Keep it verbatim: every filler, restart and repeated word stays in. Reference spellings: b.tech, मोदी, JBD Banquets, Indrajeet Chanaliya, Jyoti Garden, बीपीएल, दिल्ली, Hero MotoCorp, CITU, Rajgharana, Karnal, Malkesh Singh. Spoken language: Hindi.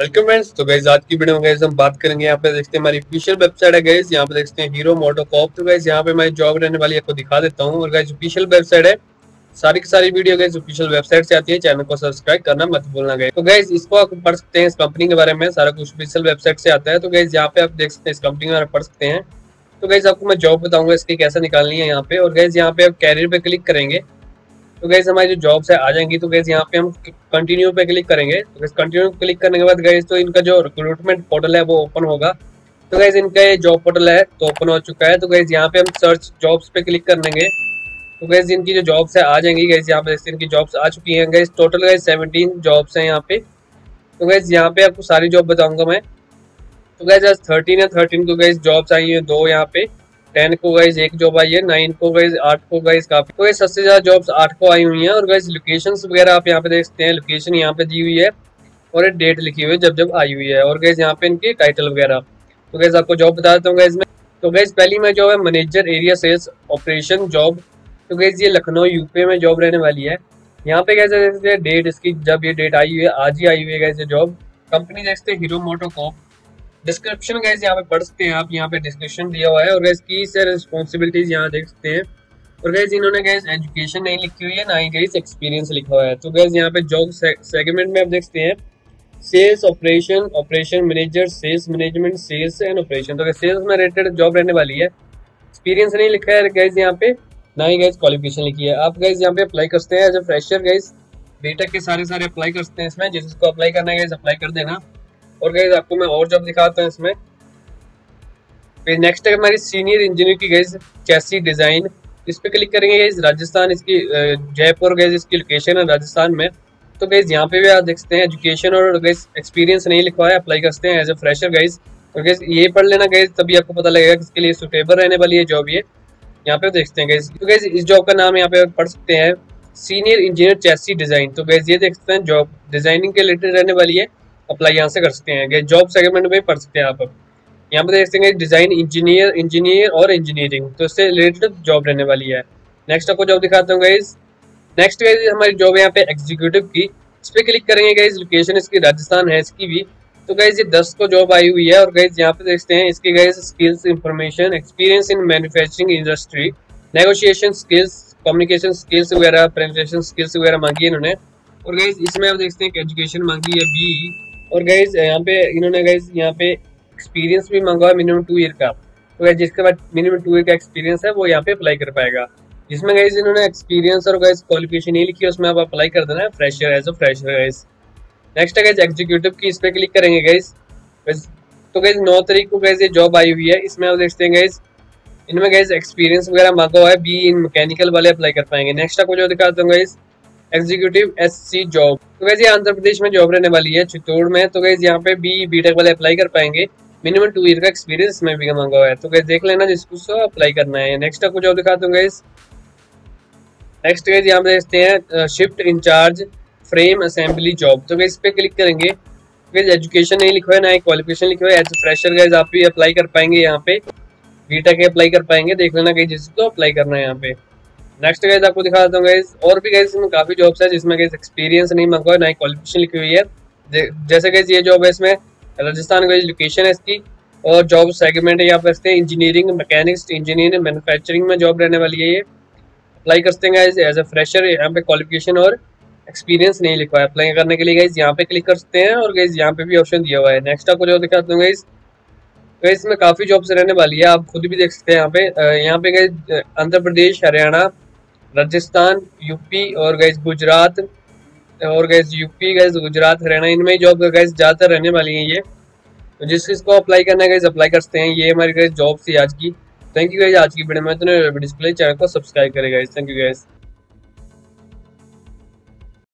Welcome friends. तो गाइस आज की वीडियो में गाइस हम बात करेंगे, यहाँ पे देखते हैं हमारी ऑफिशियल वेबसाइट है गाइस, यहाँ पे देखते हैं हीरो मोटोकॉर्प। तो गाइस यहाँ पे हमारी जॉब रहने वाली है, आपको दिखा देता हूँ। और गाइस ऑफिशियल वेबसाइट है, सारी की सारी वीडियो गाइस ऑफिशियल वेबसाइट से आती है। चैनल को सब्सक्राइब करना मत भूलना गाइस। तो गाइस इसको आप पढ़ सकते हैं, इस कंपनी के बारे में सारा कुछ ऑफिशियल वेबसाइट से आता है। तो गाइस यहाँ पे आप देख सकते हैं, इस कंपनी के बारे में पढ़ सकते हैं। तो गाइस आपको मैं जॉब बताऊंगा इसकी कैसे निकालनी है यहाँ पे। और गाइस यहाँ पे आप कैरियर पे क्लिक करेंगे तो गैस हमारी जो जॉब्स है आ जाएंगी। तो गैस यहाँ पे हम कंटिन्यू पे क्लिक करेंगे। तो गैस कंटिन्यू क्लिक करने के बाद गैस तो इनका जो रिक्रूटमेंट पोर्टल है वो ओपन होगा। तो गैस इनका ये जॉब पोर्टल है तो ओपन हो चुका है। तो गैस यहाँ पे हम सर्च जॉब्स पे क्लिक करेंगे तो गैस इनकी जो जॉब्स है आ जाएंगी। गैस यहाँ पे जैसे इनकी जॉब्स आ चुकी हैं guys, total guys seventeen jobs हैं यहाँ पे। तो गैस यहाँ पे आपको सारी जॉब बताऊंगा मैं। तो गैस थर्टीन है, थर्टीन को गैस जॉब्स आई है दो यहाँ पे, टेन को गाइज एक जॉब आई है, नाइन को गाइज आठ को गाइज काफी। तो गाइज सबसे ज्यादा जॉब्स आठ को आई हुई हैं। और गाइज लोकेशंस वगैरह आप यहाँ पे देख सकते हैं, लोकेशन यहाँ पे दी हुई है और डेट लिखी हुई है जब जब आई हुई है। और गाइज यहाँ पे इनके टाइटल वगैरह। तो गाइज आपको जॉब बता देता हूँ गाइज में। तो गाइज पहली में जॉब है manager area sales operation job. तो गाइज ये लखनऊ यूपी में जॉब रहने वाली है। यहाँ पे कैसे डेट इसकी, जब ये डेट आई हुई है आज ही आई हुई है गाइज ये जॉब। कंपनी देखते हैं हीरो मोटोकॉर्प। डिस्क्रिप्शन गाइज यहाँ पे पढ़ सकते हैं आप, यहाँ पे डिस्क्रिप्शन दिया हुआ है। और गाइज की से रिस्पॉन्सिबिलिटीज यहाँ देख सकते हैं। और गाइज इन्होंने गाइज एजुकेशन नहीं लिखी हुई है, ना ही गाइज एक्सपीरियंस लिखा हुआ है। तो गाइज यहाँ पे जॉब सेगमेंट में आप देख सकते हैं sales operation, operation manager, sales management, sales and operation. तो सेल्स में रिलेटेड जॉब रहने वाली है। एक्सपीरियंस नहीं लिखा है गाइज यहाँ पे, ना ही गाइज क्वालिफिकेशन लिखी है। आप गाइज यहाँ पे अप्लाई करते हैं as a fresher guys, BTech के सारे सारे अप्लाई करते हैं इसमें। जिसको अप्लाई करना है गाइज अप्लाई कर देना। और गाइज आपको मैं और जॉब दिखाता हूँ इसमें। फिर नेक्स्ट है हमारी सीनियर इंजीनियर की गाइज चैसी डिजाइन। इस पे क्लिक करेंगे गाइज, राजस्थान इसकी जयपुर गाइज इसकी लोकेशन है राजस्थान में। तो गाइज यहाँ पे भी आप देख सकते हैं एजुकेशन और गाइज एक्सपीरियंस नहीं लिखा है, अप्लाई करते हैं एज ए फ्रेशर गाइज। और गाइज ये पढ़ लेना गाइज, तभी आपको पता लगेगा किसके लिए सुटेबल रहने वाली है जॉब। ये यहाँ पे देखते हैं गाइज। तो गाइज इस जॉब का नाम यहाँ पे पढ़ सकते हैं सीनियर इंजीनियर चैसी डिजाइन। तो गाइज ये देख सकते हैं जॉब डिजाइनिंग के रिलेटेड रहने वाली है, अप्लाई यहाँ से कर सकते हैं। जॉब सेगमेंट में पढ़ सकते हैं आप। यहाँ पे देख सकते हैं डिजाइन इंजीनियर, इंजीनियर और इंजीनियरिंग, तो इससे रिलेटेड जॉब रहने वाली है। नेक्स्ट आपको जॉब दिखाता हूँ गाइज। नेक्स्ट गाइज हमारी जॉब है यहाँ पे एग्जीक्यूटिव की। इस पर क्लिक करेंगे गाइज, लोकेशन इसकी राजस्थान है इसकी भी। तो गाइज ये दस को जॉब आई हुई है। और गाइज यहाँ पे देखते हैं इसकी guys skills, information, experience in manufacturing industry, negotiation skills, communication skills वगैरह, प्रेजेंटेशन स्किल्स वगैरह मांगी है इन्होंने। और गाइज इसमें आप देखते हैं कि एजुकेशन मांगी है बी। और गाइज यहाँ पे इन्होंने गाइज यहाँ पे एक्सपीरियंस भी मांगा है मिनिमम टू ईयर का। तो गाइज जिसके बाद मिनिमम टू ईयर का एक्सपीरियंस है वो यहाँ पे अप्लाई कर पाएगा। जिसमें गाइज इन्होंने एक्सपीरियंस और गाइज क्वालिफिकेशन नहीं लिखी है, उसमें आप अप्लाई कर देना है fresher as a fresher guys. Next है गाइज एग्जीक्यूटिव की, इस पर क्लिक करेंगे गाइज। तो गाइज नौ तारीख को गाइज ये जॉब आई हुई है। इसमें आप देखते हैं गाइज इनमें गाइज एक्सपीरियंस वगैरह मांगा हुआ है बी, इन मैकेनिकल वाले अप्लाई कर पाएंगे। नेक्स्ट आपको जो दिखाता हूँ गाइज एग्जीक्यूटिव एससी जॉब। तो गाइस ये आंध्र प्रदेश में जॉब रहने वाली है चित्तौड़ में। तो गाइस यहाँ पे बी बीटेक वाले अप्लाई कर पाएंगे, मिनिमम टू ईयर का एक्सपीरियंस में भी मांगा हुआ है। तो गाइस देख लेना जिसको अप्लाई करना है। नेक्स्ट आपको जॉब दिखाता हूँ गाइस। नेक्स्ट गाइस यहाँ पे देखते हैं shift in charge frame assembly job. तो गाइस इस पे क्लिक करेंगे। गाइस एजुकेशन नहीं लिखा है, ना ही क्वालिफिकेशन लिखा है। एज फ्रेशर गाइस आप भी अप्लाई कर पाएंगे, यहाँ पे बीटेक के अप्लाई कर पाएंगे। देख लेना गाइस जिसको अप्लाई करना है यहाँ पे। नेक्स्ट गाइज आपको दिखाता हूँ गाइज। और भी गाइज इसमें काफी जॉब्स है जिसमें गाइज एक्सपीरियंस नहीं मांगा है, ना ही क्वालिफिकेशन लिखी हुई है। जैसे गाइज ये जॉब है, इसमें राजस्थान गाइज लोकेशन है इसकी। और जॉब सेगमेंट है यहाँ पे देखते हैं इंजीनियरिंग, मैकेनिक्स, इंजीनियर, मैन्युफैक्चरिंग में जॉब रहने वाली है। ये अप्लाई करते हैं गाइज एज ए फ्रेशर। यहाँ पे क्वालिफिकेशन और एक्सपीरियंस नहीं लिखा है। अप्लाई करने के लिए गाइज यहाँ पे क्लिक कर सकते हैं। और गाइज यहाँ पे भी ऑप्शन दिया हुआ है। नेक्स्ट आपको जो दिखाता हूँ गाइज, गाइज इसमें काफी जॉब्स रहने वाली है, आप खुद भी देख सकते हैं यहाँ पे। यहाँ पे गाइज आंध्र प्रदेश, हरियाणा, राजस्थान, यूपी और गैस गुजरात। और guys UP, guys Gujarat, Haryana, इनमें जॉब गैस ज़्यादातर रहने वाली हैं ये। तो जिस चीज़ को अप्लाई करना है गैस अप्लाई करते हैं। ये हमारी गैस जॉब थी आज की। थैंक यू गैस आज की वीडियो में। तो डिस्प्ले चैनल को सब्सक्राइब करें गैस। Thank you gas.